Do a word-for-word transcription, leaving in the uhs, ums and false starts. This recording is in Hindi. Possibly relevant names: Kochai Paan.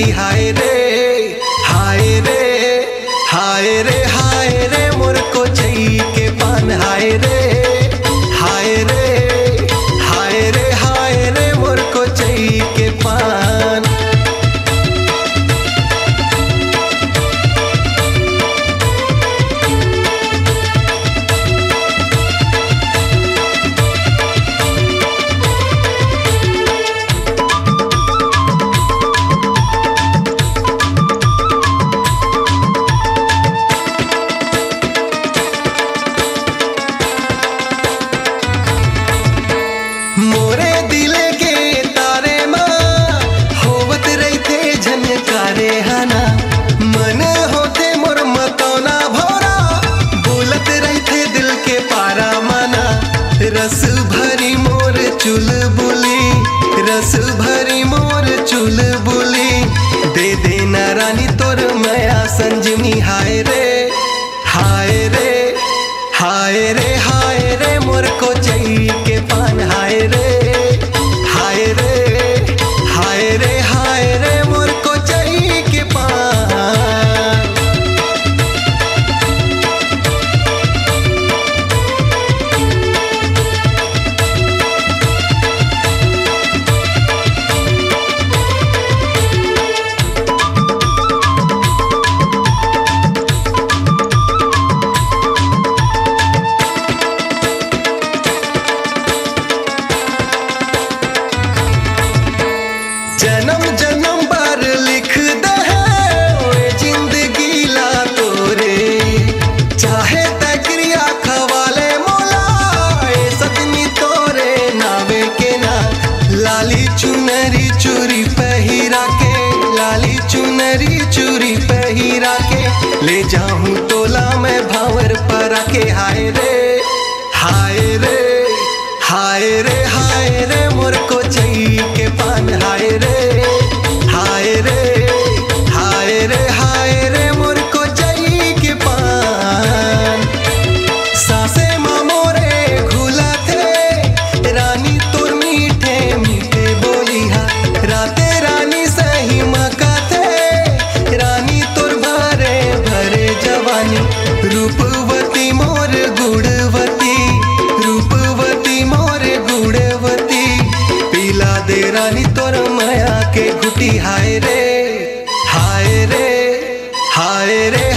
हाय रे हाय रे हाय रे हाय रे मोर कोचई के पान हाय रे हाय रे हाय रे हाय रे मोर कोचई के पान। रस भरी मोर चुलबुली रस भरी मोर चुलबुली दे देना रानी तोर माया संजनी हाय रे हाय रे हाय रे हाय रे मोर कोचई के पान हाय रे हाय रे हाय रे हाय रे मोर कोचई के पान। जन्म जन्म पर लिख दे ओए जिंदगी ला तोरे चाहे तकरिया खवाले मोला ए सतनी तोरे नावे के ना लाली चुनरी चूरी पहिरा के लाली चुनरी चूरी पहिरा के ले जाऊं तोला मैं भावर परा के हाय रे हाय रे हाय रे हाय रे मोर कोचई के पान हाय रे हाय रे हाय रे हाय रे मोर कोचई के पान। सासे मामो रे घुला थे रानी तुर मीठे मीठे बोली हा राते रानी सही मका थे रानी तुर भरे भरे जवानी रूपवती मोर गुड़वती रानी तोर माया के गुटी हाय रे हाय रे हाय रे।